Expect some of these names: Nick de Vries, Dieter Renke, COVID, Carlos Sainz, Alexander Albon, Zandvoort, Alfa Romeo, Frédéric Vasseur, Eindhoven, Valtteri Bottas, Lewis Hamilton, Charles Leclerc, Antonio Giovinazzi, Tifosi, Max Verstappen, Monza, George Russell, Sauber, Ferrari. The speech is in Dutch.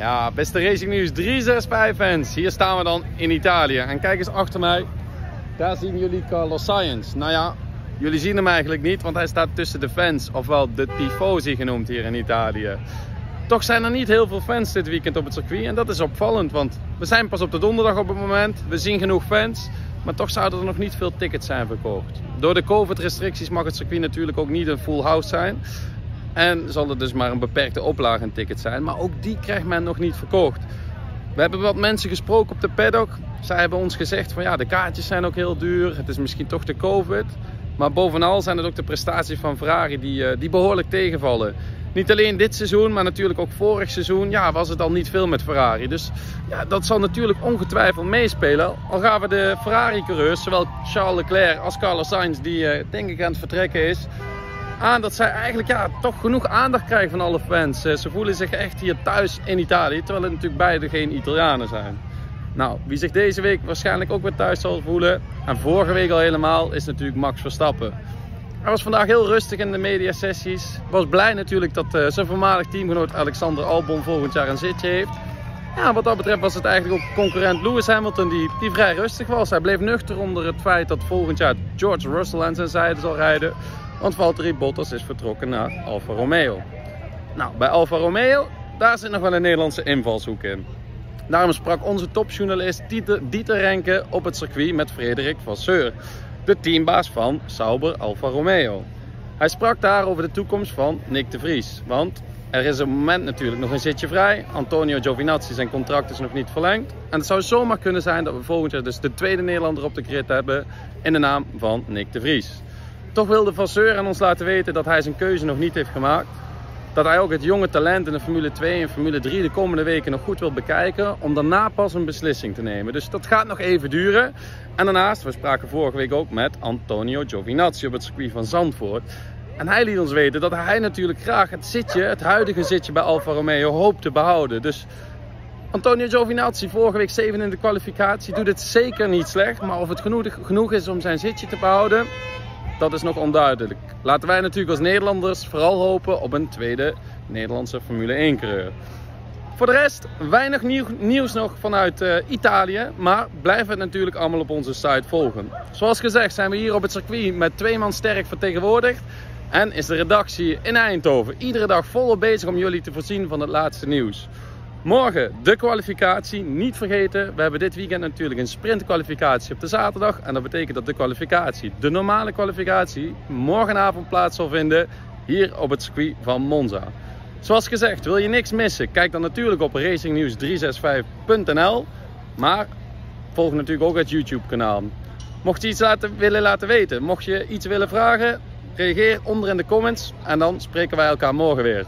Ja, beste Racing News 365 fans, hier staan we dan in Italië. En kijk eens achter mij, daar zien jullie Carlos Sainz. Nou ja, jullie zien hem eigenlijk niet, want hij staat tussen de fans, ofwel de Tifosi genoemd hier in Italië. Toch zijn er niet heel veel fans dit weekend op het circuit en dat is opvallend, want we zijn pas op de donderdag op het moment, we zien genoeg fans, maar toch zouden er nog niet veel tickets zijn verkocht. Door de COVID-restricties mag het circuit natuurlijk ook niet een full house zijn. En zal er dus maar een beperkte oplage aan tickets zijn. Maar ook die krijgt men nog niet verkocht. We hebben wat mensen gesproken op de paddock. Zij hebben ons gezegd van ja, de kaartjes zijn ook heel duur. Het is misschien toch de COVID. Maar bovenal zijn het ook de prestaties van Ferrari die behoorlijk tegenvallen. Niet alleen dit seizoen, maar natuurlijk ook vorig seizoen. Ja, was het al niet veel met Ferrari. Dus ja, dat zal natuurlijk ongetwijfeld meespelen. Al gaan we de Ferrari-coureurs, zowel Charles Leclerc als Carlos Sainz, die denk ik aan het vertrekken is, aan dat zij eigenlijk ja, toch genoeg aandacht krijgen van alle fans. Ze voelen zich echt hier thuis in Italië, terwijl het natuurlijk beide geen Italianen zijn. Nou, wie zich deze week waarschijnlijk ook weer thuis zal voelen, en vorige week al helemaal, is natuurlijk Max Verstappen. Hij was vandaag heel rustig in de mediasessies. Was blij natuurlijk dat zijn voormalig teamgenoot Alexander Albon volgend jaar een zitje heeft. Ja, wat dat betreft was het eigenlijk ook concurrent Lewis Hamilton die vrij rustig was. Hij bleef nuchter onder het feit dat volgend jaar George Russell aan zijn zijde zal rijden. Want Valtteri Bottas is vertrokken naar Alfa Romeo. Nou, bij Alfa Romeo, daar zit nog wel een Nederlandse invalshoek in. Daarom sprak onze topjournalist Dieter Renke op het circuit met Frédéric Vasseur, de teambaas van Sauber Alfa Romeo. Hij sprak daar over de toekomst van Nick de Vries. Want er is op het moment natuurlijk nog een zitje vrij. Antonio Giovinazzi, zijn contract is nog niet verlengd. En het zou zomaar kunnen zijn dat we volgend jaar dus de tweede Nederlander op de grid hebben in de naam van Nick de Vries. Toch wilde Vasseur aan ons laten weten dat hij zijn keuze nog niet heeft gemaakt. Dat hij ook het jonge talent in de Formule 2 en Formule 3 de komende weken nog goed wil bekijken. Om daarna pas een beslissing te nemen. Dus dat gaat nog even duren. En daarnaast, we spraken vorige week ook met Antonio Giovinazzi op het circuit van Zandvoort. En hij liet ons weten dat hij natuurlijk graag het huidige zitje bij Alfa Romeo hoopt te behouden. Dus Antonio Giovinazzi, vorige week 7 in de kwalificatie, doet het zeker niet slecht. Maar of het genoeg is om zijn zitje te behouden, dat is nog onduidelijk. Laten wij natuurlijk als Nederlanders vooral hopen op een tweede Nederlandse Formule 1-coureur. Voor de rest, weinig nieuws nog vanuit Italië. Maar blijf het natuurlijk allemaal op onze site volgen. Zoals gezegd zijn we hier op het circuit met 2 man sterk vertegenwoordigd. En is de redactie in Eindhoven iedere dag volop bezig om jullie te voorzien van het laatste nieuws. Morgen de kwalificatie, niet vergeten. We hebben dit weekend natuurlijk een sprintkwalificatie op de zaterdag. En dat betekent dat de kwalificatie, de normale kwalificatie, morgenavond plaats zal vinden hier op het circuit van Monza. Zoals gezegd, wil je niks missen? Kijk dan natuurlijk op RacingNews365.nl. Maar volg natuurlijk ook het YouTube kanaal. Mocht je iets willen laten weten, mocht je iets willen vragen, reageer onder in de comments. En dan spreken wij elkaar morgen weer.